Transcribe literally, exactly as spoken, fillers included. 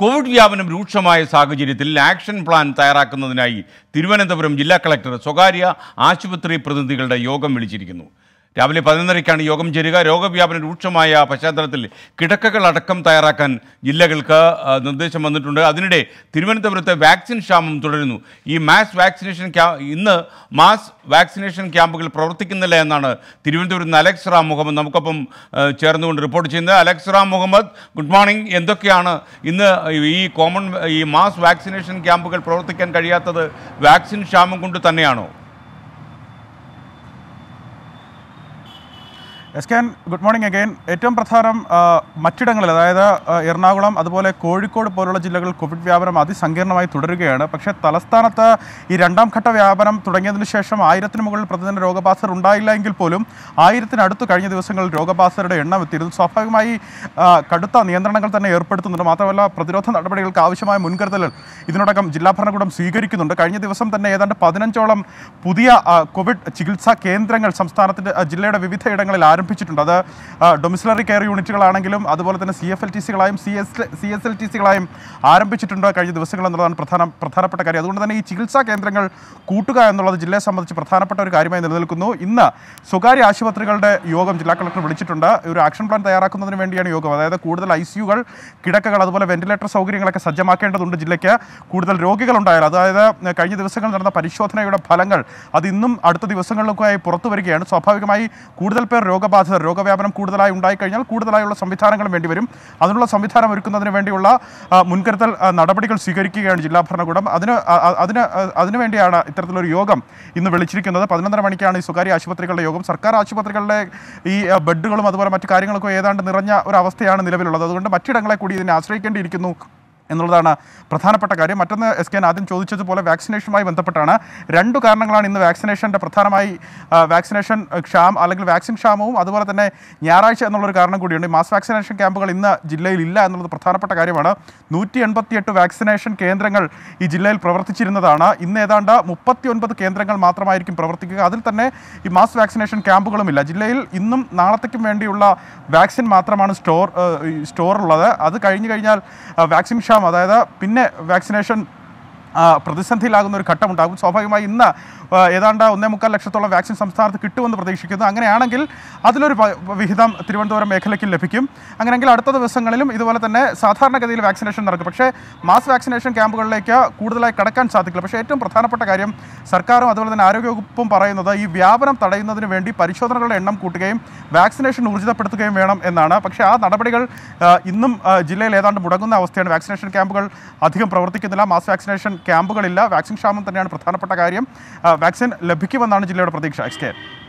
Covid വ്യാപനം രൂക്ഷമായ സാഹചര്യത്തിൽ ആക്ഷൻ പ്ലാൻ തയ്യാറാക്കുന്നതിനായി തിരുവനന്തപുരം ജില്ലാ കളക്ടർ സ്വകാര്യ ആശുപത്രി പ്രതിനിധികളുടെ യോഗം വിളിച്ചിരിക്കുന്നു. രാവിലെ പതിനൊന്നരയ്ക്കാണ് യോഗം ചേരുക. രോഗവ്യാപനം രൂക്ഷമായ പശ്ചാത്തലത്തിൽ കിടക്കകൾ അടക്കം തയ്യാറാക്കാൻ ജില്ലകൾക്ക് നിർദ്ദേശം വന്നിട്ടുണ്ട്. അതിനിടെ തിരുവനന്തപുരത്തെ വാക്സിൻ ക്ഷാമം തുടരുന്നു. ഈ മാസ് വാക്സിനേഷൻ ഇന്ന് മാസ് വാക്സിനേഷൻ ക്യാമ്പുകൾ പ്രവർത്തിക്കുന്നില്ല എന്നാണ് തിരുവനന്തപുരത്ത് നിന്ന് അലക്സ് റാം മുഹമ്മദ് നമുക്കൊപ്പം ചേർന്നുകൊണ്ട് റിപ്പോർട്ട് ചെയ്യുന്നത്. Alex Ram Muhammad, good morning. എന്തൊക്കെയാണ് ഇന്ന് ഈ കോമൺ ഈ മാസ് വാക്സിനേഷൻ ക്യാമ്പുകൾ പ്രവർത്തിക്കാൻ കഴിയാത്തത്? വാക്സിൻ ക്ഷാമം കൊണ്ട് തന്നെയാണോ? എസ് കെ, ഗുഡ് മോർണിംഗ് അഗൈൻ. ഏറ്റവും പ്രധാനം മറ്റിടങ്ങളിൽ, അതായത് എറണാകുളം അതുപോലെ കോഴിക്കോട് പോലുള്ള ജില്ലകളിൽ കോവിഡ് വ്യാപനം അതിസങ്കീർണമായി തുടരുകയാണ്. പക്ഷേ തലസ്ഥാനത്ത് ഈ രണ്ടാം ഘട്ട വ്യാപനം തുടങ്ങിയതിന് ശേഷം ആയിരത്തിന് മുകളിൽ പ്രതിദിന രോഗബാധിതർ ഉണ്ടായില്ല എങ്കിൽ പോലും ആയിരത്തിനടുത്ത് കഴിഞ്ഞ ദിവസങ്ങളിൽ രോഗബാധിതരുടെ എണ്ണം എത്തിയിരുന്നു. സ്വാഭാവികമായി കടുത്ത നിയന്ത്രണങ്ങൾ തന്നെ ഏർപ്പെടുത്തുന്നുണ്ട്. മാത്രമല്ല, പ്രതിരോധ നടപടികൾക്ക് ആവശ്യമായ മുൻകരുതലുകൾ ഇതിനോടകം ജില്ലാ ഭരണകൂടം സ്വീകരിക്കുന്നുണ്ട്. കഴിഞ്ഞ ദിവസം തന്നെ ഏതാണ്ട് പതിനഞ്ചോളം പുതിയ കോവിഡ് ചികിത്സാ കേന്ദ്രങ്ങൾ സംസ്ഥാനത്തിൻ്റെ ജില്ലയുടെ വിവിധ ഇടങ്ങളിൽ ആരംഭിച്ചു ിച്ചിട്ടുണ്ട് അത് ഡൊമിസിലറി കെയർ യൂണിറ്റുകളാണെങ്കിലും അതുപോലെ തന്നെ സി എഫ് എൽ ടി സികളായും C S C S L T സികളായും ആരംഭിച്ചിട്ടുണ്ട് കഴിഞ്ഞ ദിവസങ്ങൾ എന്നുള്ളതാണ് പ്രധാന പ്രധാനപ്പെട്ട കാര്യം. അതുകൊണ്ട് തന്നെ ഈ ചികിത്സാ കേന്ദ്രങ്ങൾ കൂട്ടുക എന്നുള്ളത് ജില്ലയെ സംബന്ധിച്ച് പ്രധാനപ്പെട്ട ഒരു കാര്യമായി നിലനിൽക്കുന്നു. ഇന്ന് സ്വകാര്യ ആശുപത്രികളുടെ യോഗം ജില്ലാ കളക്ടർ വിളിച്ചിട്ടുണ്ട്. ഒരു ആക്ഷൻ പ്ലാൻ തയ്യാറാക്കുന്നതിന് വേണ്ടിയാണ് യോഗം. അതായത് കൂടുതൽ ഐ സിയുകൾ, കിടക്കകൾ, അതുപോലെ വെന്റിലേറ്റർ സൗകര്യങ്ങളൊക്കെ സജ്ജമാക്കേണ്ടതുണ്ട് ജില്ലയ്ക്ക്. കൂടുതൽ രോഗികളുണ്ടായാലും, അതായത് കഴിഞ്ഞ ദിവസങ്ങളിൽ നടന്ന പരിശോധനയുടെ ഫലങ്ങൾ അതിന്നും അടുത്ത ദിവസങ്ങളിലൊക്കെയായി പുറത്തു വരികയാണ്. സ്വാഭാവികമായി കൂടുതൽ പേർ രോഗബാധിതർ രോഗവ്യാപനം കൂടുതലായി ഉണ്ടായിക്കഴിഞ്ഞാൽ കൂടുതലായുള്ള സംവിധാനങ്ങൾ വേണ്ടിവരും. അതിനുള്ള സംവിധാനം ഒരുക്കുന്നതിന് വേണ്ടിയുള്ള മുൻകരുതൽ നടപടികൾ സ്വീകരിക്കുകയാണ് ജില്ലാ ഭരണകൂടം. അതിന് അതിന് അതിനുവേണ്ടിയാണ് ഇത്തരത്തിലൊരു യോഗം ഇന്ന് വിളിച്ചിരിക്കുന്നത്. പതിനൊന്നര മണിക്കാണ് ഈ സ്വകാര്യ ആശുപത്രികളുടെ യോഗം. സർക്കാർ ആശുപത്രികളിലെ ഈ ബെഡുകളും അതുപോലെ മറ്റു കാര്യങ്ങളൊക്കെ ഏതാണ്ട് നിറഞ്ഞ ഒരവസ്ഥയാണ് നിലവിലുള്ളത്. അതുകൊണ്ട് മറ്റിടങ്ങളെ കൂടി ഇതിനെ ആശ്രയിക്കേണ്ടിയിരിക്കുന്നു എന്നുള്ളതാണ് പ്രധാനപ്പെട്ട കാര്യം. മറ്റൊന്ന്, എസ് കെ ആദ്യം ചോദിച്ചതുപോലെ വാക്സിനേഷനുമായി ബന്ധപ്പെട്ടാണ്. രണ്ടു കാരണങ്ങളാണ് ഇന്ന് വാക്സിനേഷൻ്റെ പ്രധാനമായി വാക്സിനേഷൻ ക്ഷാമം അല്ലെങ്കിൽ വാക്സിൻ ക്ഷാമവും അതുപോലെ തന്നെ ഞായറാഴ്ച എന്നുള്ളൊരു കാരണം കൂടിയുണ്ട്. മാസ് വാക്സിനേഷൻ ക്യാമ്പുകൾ ഇന്ന് ജില്ലയിൽ ഇല്ല എന്നുള്ളത് പ്രധാനപ്പെട്ട കാര്യമാണ്. നൂറ്റി എൺപത്തിയെട്ട് വാക്സിനേഷൻ കേന്ദ്രങ്ങൾ ഈ ജില്ലയിൽ പ്രവർത്തിച്ചിരുന്നതാണ്. ഇന്ന് ഏതാണ്ട് മുപ്പത്തി ഒൻപത് കേന്ദ്രങ്ങൾ മാത്രമായിരിക്കും പ്രവർത്തിക്കുക. അതിൽ തന്നെ ഈ മാസ് വാക്സിനേഷൻ ക്യാമ്പുകളുമില്ല. ജില്ലയിൽ ഇന്നും നാളത്തേക്കും വേണ്ടിയുള്ള വാക്സിൻ മാത്രമാണ് സ്റ്റോർ സ്റ്റോറുള്ളത്. അത് കഴിഞ്ഞു കഴിഞ്ഞാൽ വാക്സിൻ ക്ഷാമം, അതായത് പിന്നെ വാക്സിനേഷൻ പ്രതിസന്ധിയിലാകുന്ന ഒരു ഘട്ടമുണ്ടാകും. സ്വാഭാവികമായി ഇന്ന് ഏതാണ്ട് ഒന്നേ മുക്കാൽ ലക്ഷത്തോളം വാക്സിൻ സംസ്ഥാനത്ത് കിട്ടുമെന്ന് പ്രതീക്ഷിക്കുന്നു. അങ്ങനെയാണെങ്കിൽ അതിലൊരു വിഹിതം തിരുവനന്തപുരം മേഖലയ്ക്ക് ലഭിക്കും. അങ്ങനെയെങ്കിൽ അടുത്ത ദിവസങ്ങളിലും ഇതുപോലെ തന്നെ സാധാരണഗതിയിൽ വാക്സിനേഷൻ നടക്കും. പക്ഷേ മാസ് വാക്സിനേഷൻ ക്യാമ്പുകളിലേക്ക് കൂടുതലായി കടക്കാൻ സാധിക്കില്ല. പക്ഷേ ഏറ്റവും പ്രധാനപ്പെട്ട കാര്യം സർക്കാരും അതുപോലെ തന്നെ ആരോഗ്യവകുപ്പും പറയുന്നത് ഈ വ്യാപനം തടയുന്നതിന് വേണ്ടി പരിശോധനകളുടെ എണ്ണം കൂട്ടുകയും വാക്സിനേഷൻ ഊർജിതപ്പെടുത്തുകയും വേണം എന്നാണ്. പക്ഷേ ആ നടപടികൾ ഇന്നും ജില്ലയിൽ ഏതാണ്ട് മുടങ്ങുന്ന അവസ്ഥയാണ്. വാക്സിനേഷൻ ക്യാമ്പുകൾ അധികം പ്രവർത്തിക്കുന്നില്ല, മാസ് വാക്സിനേഷൻ ക്യാമ്പുകളില്ല. വാക്സിൻ ക്ഷാമം തന്നെയാണ് പ്രധാനപ്പെട്ട കാര്യം. വാക്സിൻ ലഭിക്കുമെന്നാണ് ജില്ലയുടെ പ്രതീക്ഷ.